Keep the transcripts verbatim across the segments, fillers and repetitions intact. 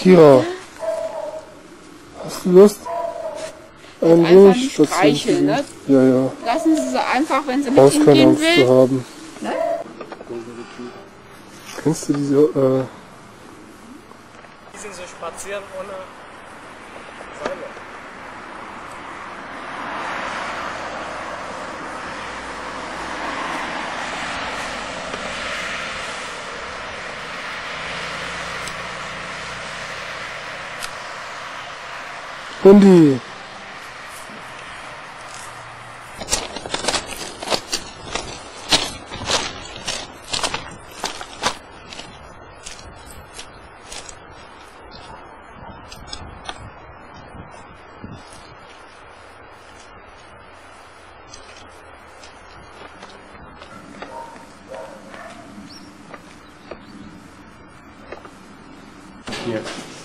Kira, hast du Lust? Ein wenig streicheln, ne? Ja, ja. Lassen Sie sie einfach, wenn sie mit Haus ihm keine gehen Angst will. Zu haben. Ne? Kennst du diese, äh... Die sind so spazieren ohne Seile. Hundi! Hier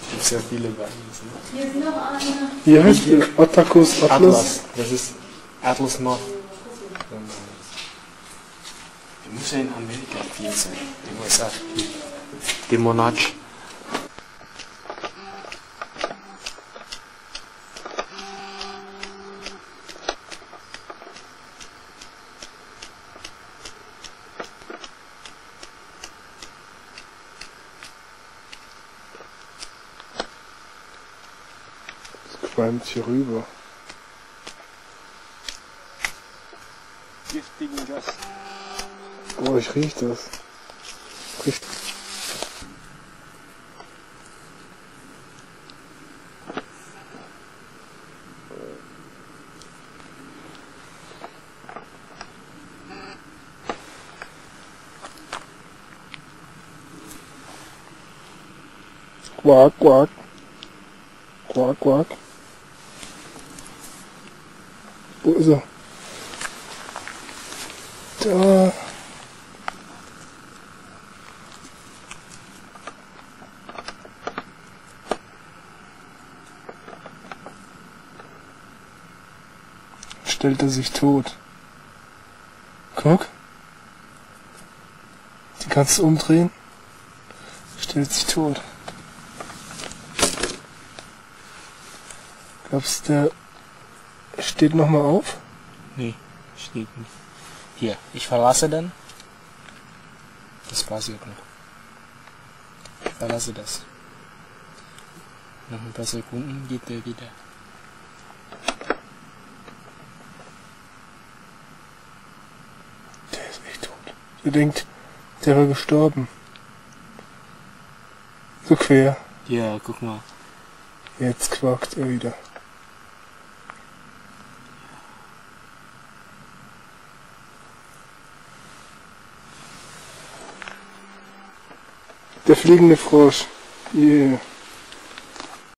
gibt es ja viele Bands. Ne? Hier ist noch einer. Hier heißt der Otakus Atlas. Atlas. Das ist Atlas Moth. Der muss ja in Amerika viel sein. In den U S A. Der Monarch. Qualmt hier rüber. Giftigen Gas. Oh, ich riech das. Riech. Quack, quack. Quack, quack. Wo ist er? Da. Stellt er sich tot. Guck. Die kannst du umdrehen. Stellt sich tot. Gab's der... Steht nochmal auf? Nee, steht nicht. Hier, ich verlasse dann. Das passiert noch. Ich verlasse das. Nach ein paar Sekunden geht er wieder. Der ist echt tot. Ihr denkt, der war gestorben. So quer. Ja, guck mal. Jetzt quakt er wieder. Der fliegende Frosch. Yeah.